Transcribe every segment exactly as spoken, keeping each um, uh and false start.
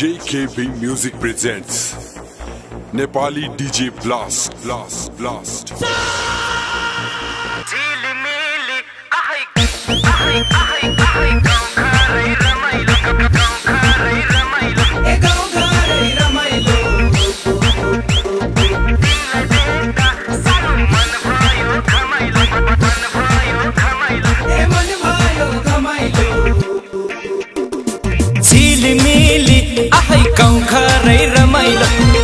J K B Music presents Nepali D J Blast Blast Blast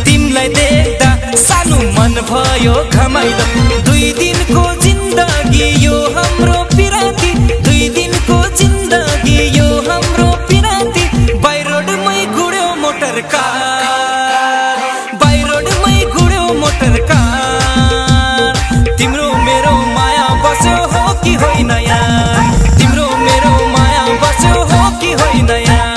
तिमलाई देख्दा सानो मन भयो घमाइलो दुई दिन को जिंदगी यो हाम्रो पिराती दुई दिन को जिंदगी यो हाम्रो पिराती बाई रोड मै गुड्यो मोटर कार बाई रोड मै गुड्यो मोटर कार तिम्रो मेरो माया बस्यो हो कि होइन यार तिम्रो मेरो माया बस्यो हो कि होइन यार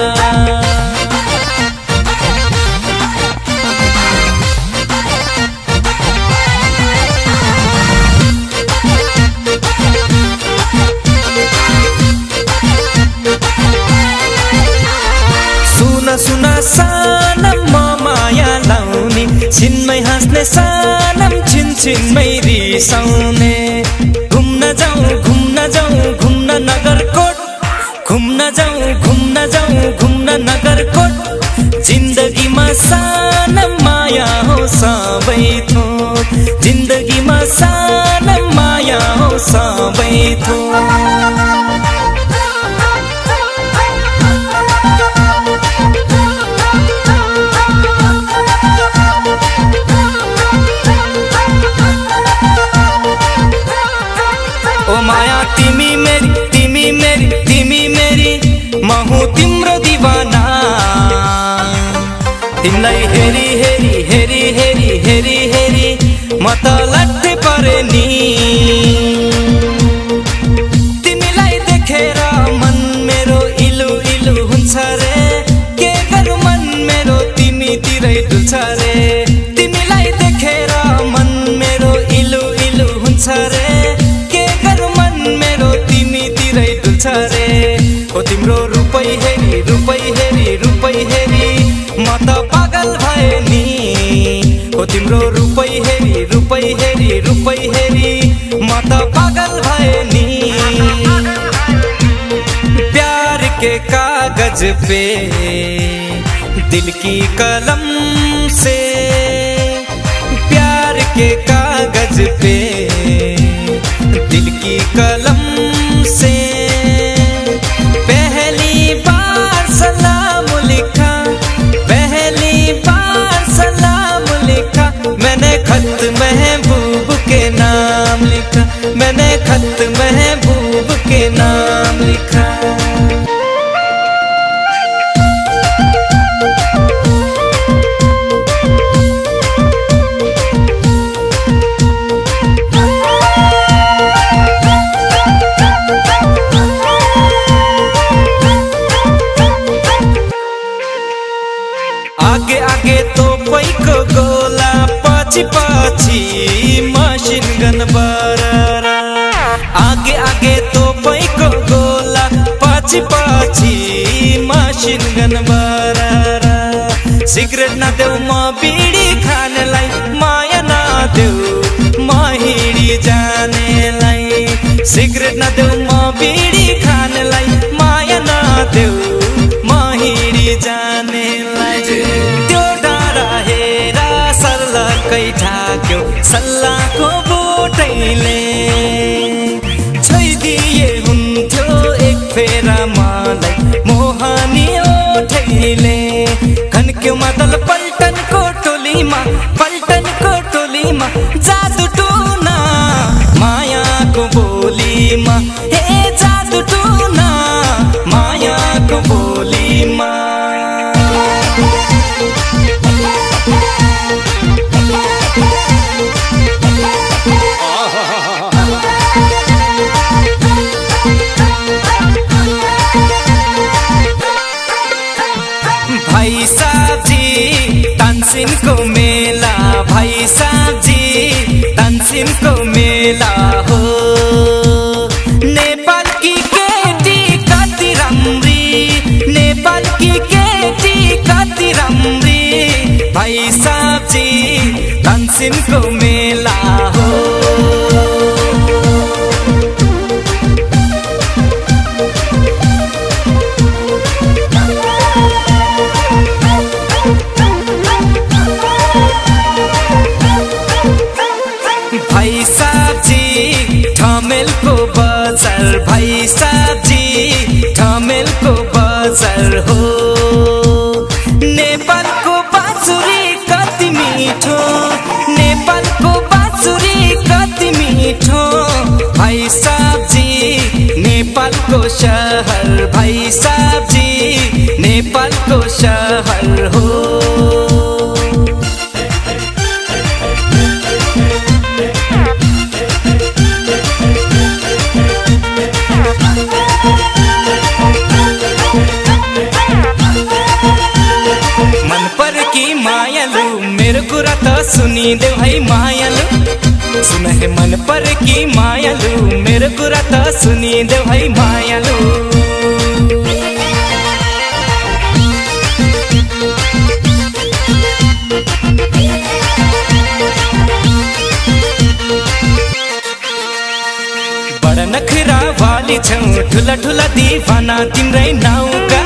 सुना सानम माया लाउने छिनमै हाँस्ने सानम छिन छिनमै रिसाउने घुम्न जाऊ घुम्न जाऊ घुम्न नगरकोट घुम्न जाऊ घुम्न जाऊ घुम्न नगरकोट जिन्दगीमा सानम माया हो सबै थोक जिन्दगीमा सानम माया हो सबै थोक तिमी मेरी तिमी मेरी तिमी मेरी म हुँ तिम्रो दीवाना तिमलाई हेरी हेरी हेरी हेरी हेरी हेरी म त लट्ठे परे नि तिमीलाई देखेर मन मेरो इलु इलु हुन्छ रे के गर्नु मन मेरो तिमीतिरै डुल्छ रे तिमीलाई देखेर मन मेरो इलु इलु हुन्छ रे ओ तिम्रो रुपै हेरी रुपै हेरी रुपै हेरी म त पागल भए नि ओ तिम्रो रुपै हेरी रुपै हेरी रुपै हेरी म त पागल भए नि प्यार के कागज पे दिल की कलम से प्यार के कागज पे दिल की कलम से पहली बार सलाम लिखा पहली बार सलाम लिखा मैंने खत महबूब के नाम लिखा मैंने खत महबूब के नाम लिखा आगे आगे तो पई को गोला पाची पाची मशीन गन बरारा आगे आगे तो पई को गोला पाची पाची मशीन गन बरारा सिगरेट ना देऊ म बीड़ी खानेलाई माया ना देऊ म हिडी जानेलाई सिगरेट ना देऊ म बीड़ी खानेलाई माया ना देऊ म हिडी जानेलाई सल्लाह को बोटैले छोइदिए हुन्थ्यो एक फेरा मलाई मोहानी ओठैले खन्क्यो मतल पल्टन को टोलीमा पल्टन को टोलीमा जादु टुना माया को बोलीमा हे जादु टुना माया को बोलीमा भाई साहब जी तानसिन को मेला भाई साहब जी तानसिन को मेला हो नेपाल की केटी कति राम्री नेपाल की केटी कति जी तानसेन को मेला हो। भाई साहब जी ठमेल को बसर, भाई साहब जी ठमेल को बसर हो। नेपाल को बाँसुरी कति मीठो, नेपाल को बाँसुरी कति मीठो। भाई साहब जी नेपाल को शहर, भाई साहब जी नेपाल को शहर हो। मेरो कुरा त सुनी देऊ है मायालु, सुन है मन पर की मायालु। मेरो कुरा त सुनी देऊ है मायालु। बड़ा नखरा वाली छौ, ठुला ठुला दीवाना तिम्रै नाउका।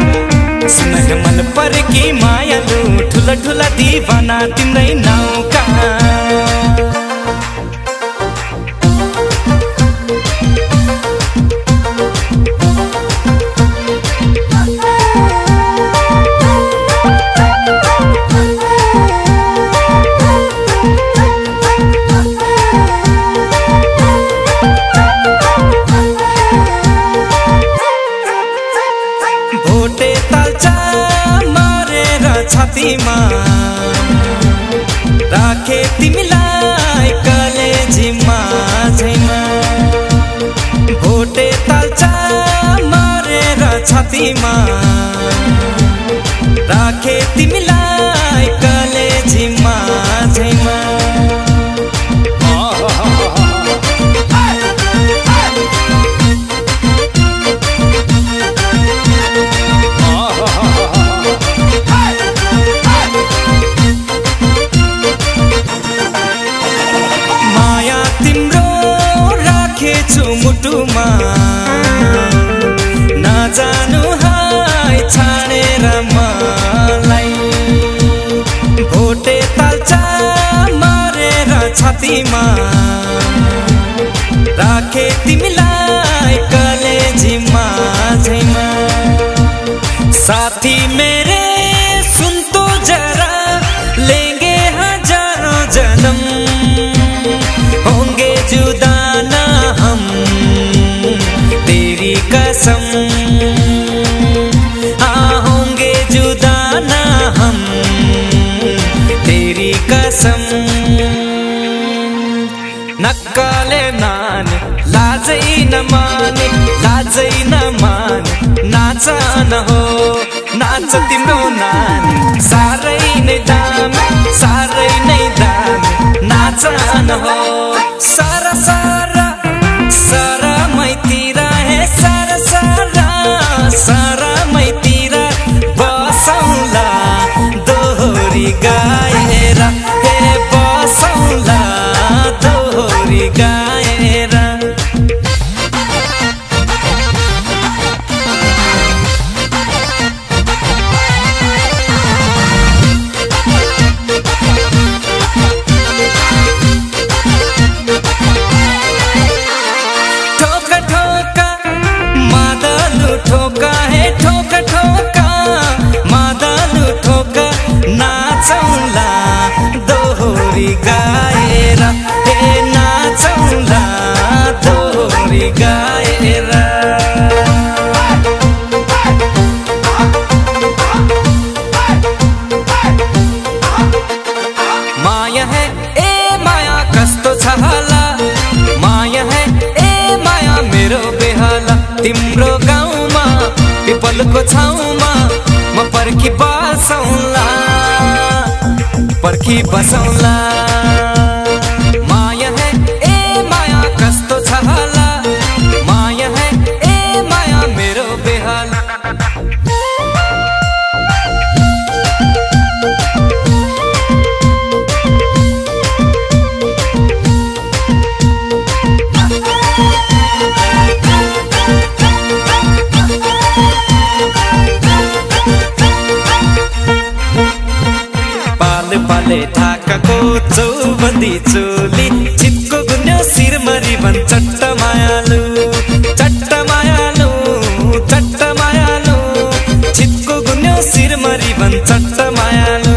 सुन है मन पर की मायालु, ठुला ठुला दीवाना तिम्रै नाउँ का। भोटे ताल्चा मरेर छातीमा राखे तिमीलाई कलेजीमा झैमा। भोटे ताल्चा मरेर छातीमा राखे तिमीलाई कलेजीमा झैमा। मुटुमा नजानु हाय छाडेर मलाई। भोटे ताल्चा मारेर छातीमा राखे तिमीलाई कलेजीमा झैमा। साथी मेरे सुन तो जरा, लेंगे हजारों जन्म, होंगे जुदा कसम। आ होंगे जुदा ना हम तेरी कसम। नक्काले नान लाजै नमाने, लाजै नमान नाचा न हो। नाच तिम्रो नानी सारै नै दाम, सारै नै दाम नाचा न हो। सारा सारा सारा मैतिर सारा मैतिर बसौला दोहोरी गाएर, हे बसौला दोहोरी गाएर। माया है ए माया कस्तो छ हाला, माया है ए माया मेरो बेहाला। तिम्रो गाउँमा पिपलको छाउँमा म पर्खी बसौँला, पर्खी बसौँला। माया है ए माया कस्तो छ हाला, माया है ए माया मेरो बेहाला। वाले थाको चौबंदी चोली छिपको गुन्यो सिर मरीबन चट्ट मायालू चट्ट मायालू चट्ट मायालू छिपको गुन्यो सिर मरीबन चट्ट मायालू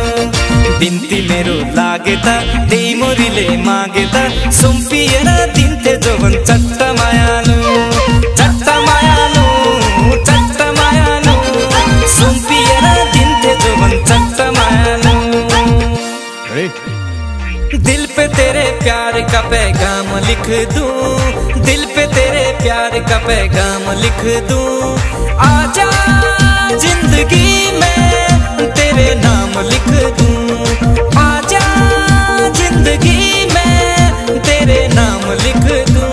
बिंती मेरो लागेता दे मोरीले मागेता सुम्पिएरा दिन्ते जोवन चट्ट मायालू चट्ट मायालू चट्ट मायालू सुम्पिएरा दिन्ते जोवन चट्ट मायालू। दिल पे तेरे प्यार का पैगाम लिख दूं, दिल पे तेरे प्यार का पैगाम लिख दूं, आजा जिंदगी में तेरे नाम लिख दूं, आजा जिंदगी में तेरे नाम लिख दूं।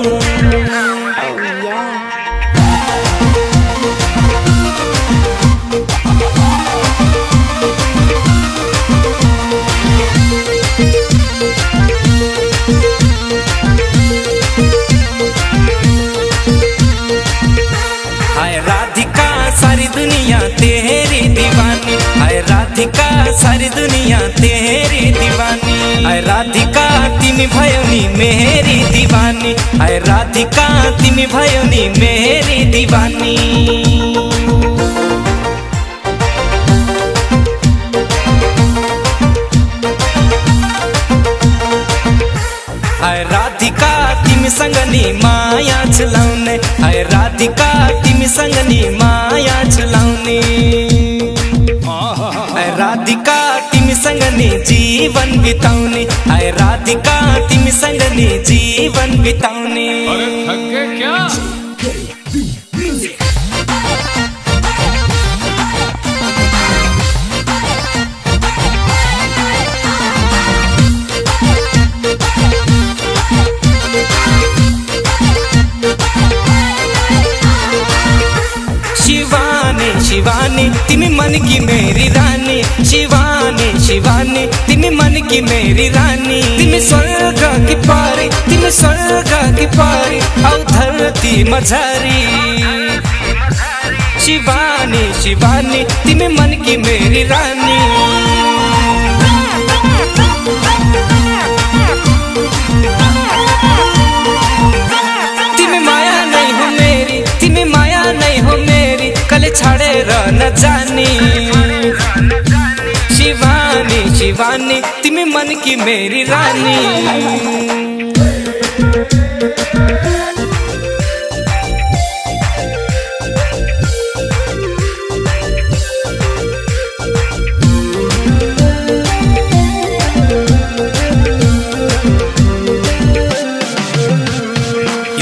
तेरी दीवानी आय राधिका सारी दुनिया तेरी दीवानी आय राधिका तिमी भयोनी मेरी दीवानी आय राधिका तिमी भयोनी मेरी दीवानी। आय राधिका तिमी संगनी माया चलाउने आय राधिका तिमी संगनी माया चलाउने आय राधिका तिमी संगनी जीवन बिताउने आय राधिका तिमी संगनी जीवन बिताउने। अरे थके क्या शिवानी तिमी मन की मेरी रानी शिवानी शिवानी तिमी मन की मेरी रानी तिमी स्वर्ग की पारी तिमी स्वर्ग की पारी औ धरती मझारी शिवानी शिवानी तिमी मन की मेरी रानी। छाड़े रन जानी शिवानी शिवानी तिमी मन की मेरी रानी।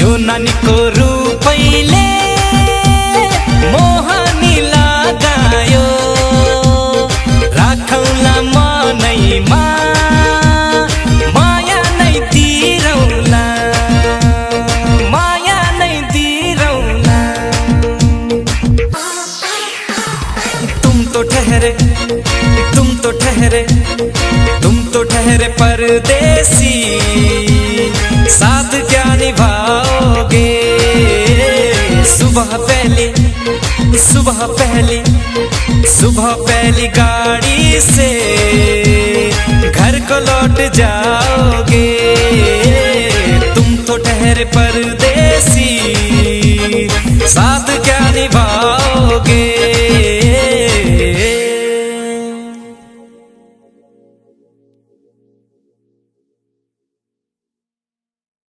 यो नानी को रूपैले तुम तो ठहरे परदेसी साथ क्या निभाओगे सुबह पहली सुबह पहली सुबह पहली गाड़ी से घर को लौट जाओगे।